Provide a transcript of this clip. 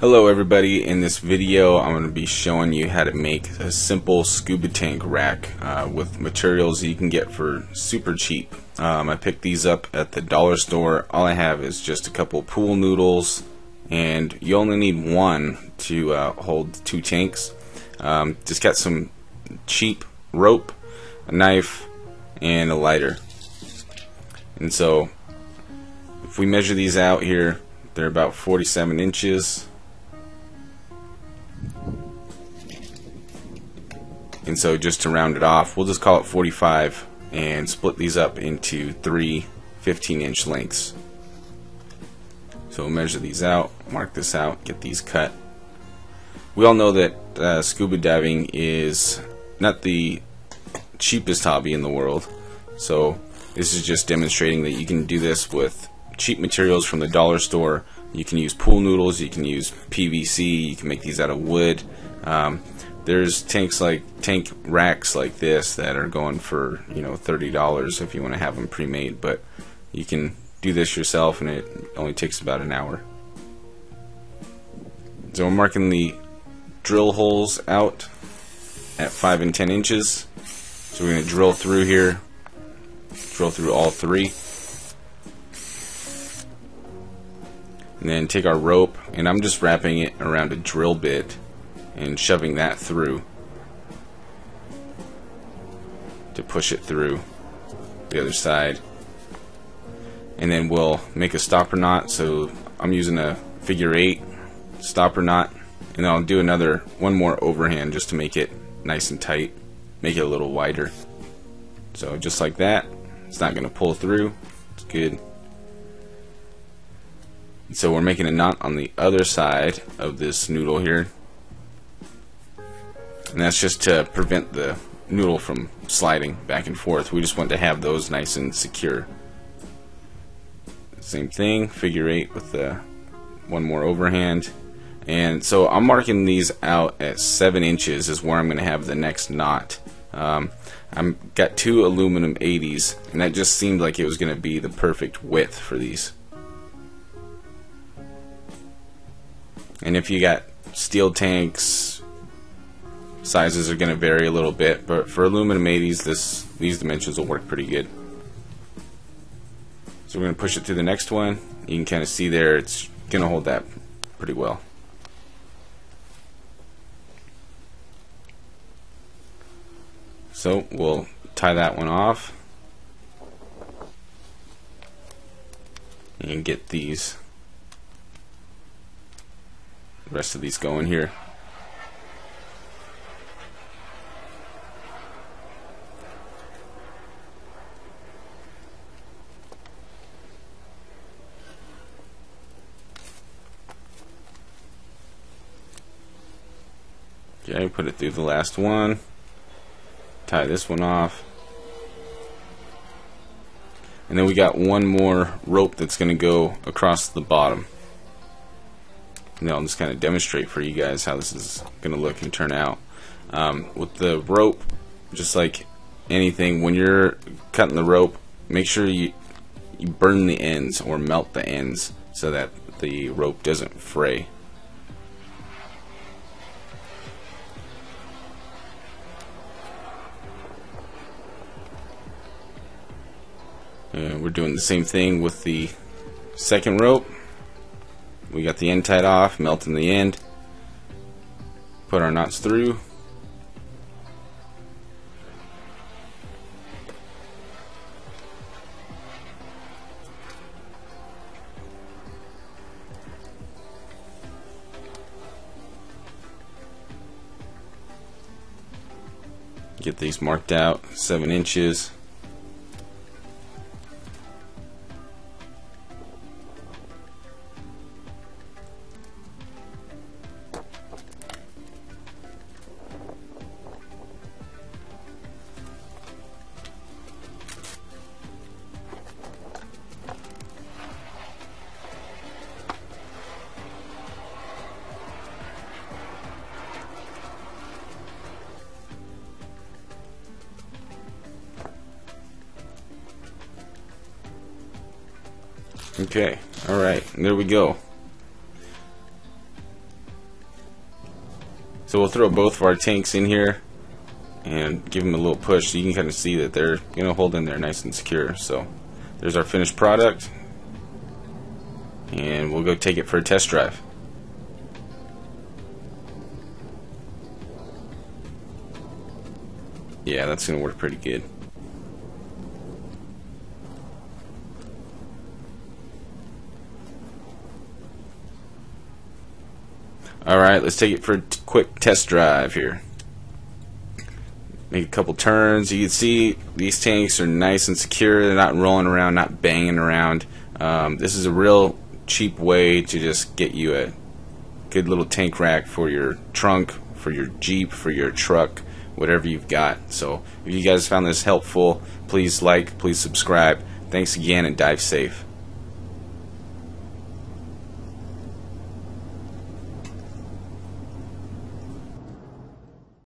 Hello everybody, in this video I'm going to be showing you how to make a simple scuba tank rack with materials you can get for super cheap. I picked these up at the dollar store. All I have is just a couple pool noodles, and you only need one to hold two tanks. Just got some cheap rope, a knife, and a lighter. And so if we measure these out here, they're about 47 inches. And so just to round it off, we'll just call it 45 and split these up into three 15-inch lengths. So we'll measure these out, mark this out, get these cut. We all know that scuba diving is not the cheapest hobby in the world, so this is just demonstrating that you can do this with cheap materials from the dollar store. You can use pool noodles, you can use PVC, you can make these out of wood. There's tank racks like this that are going for, you know, $30 if you want to have them pre-made, but you can do this yourself and it only takes about an hour. So I'm marking the drill holes out at 5 and 10 inches. So we're going to drill through here, drill through all three. And then take our rope, and I'm just wrapping it around a drill bit and shoving that through to push it through the other side. And then we'll make a stopper knot, so I'm using a figure 8 stopper knot, and I'll do one more overhand just to make it nice and tight, make it a little wider. So just like that, it's not going to pull through, it's good. So we're making a knot on the other side of this noodle here. And that's just to prevent the noodle from sliding back and forth. We just want to have those nice and secure. Same thing, figure 8 with the one more overhand. And so I'm marking these out at 7 inches is where I'm going to have the next knot. I've got two aluminum 80s, and that just seemed like it was going to be the perfect width for these. And if you got steel tanks, sizes are going to vary a little bit, but for aluminum 80s, these dimensions will work pretty good. So we're going to push it through the next one. You can kind of see there, it's going to hold that pretty well. So we'll tie that one off and get these, the rest of these going here. Okay, put it through the last one, tie this one off, and then we got one more rope that's going to go across the bottom. Now I'll just kind of demonstrate for you guys how this is going to look and turn out. With the rope, just like anything, when you're cutting the rope, make sure you burn the ends or melt the ends so that the rope doesn't fray. We're doing the same thing with the second rope. We got the end tied off, melting the end, put our knots through, get these marked out 7 inches. Okay, alright, there we go. So we'll throw both of our tanks in here and give them a little push, so you can kind of see that they're, you know, holding there nice and secure. So there's our finished product, and we'll go take it for a test drive. Yeah, that's going to work pretty good. Alright, let's take it for a quick test drive here. Make a couple turns. You can see these tanks are nice and secure. They're not rolling around, not banging around. This is a real cheap way to just get you a good little tank rack for your trunk, for your Jeep, for your truck, whatever you've got. So if you guys found this helpful, please like, please subscribe. Thanks again, and dive safe.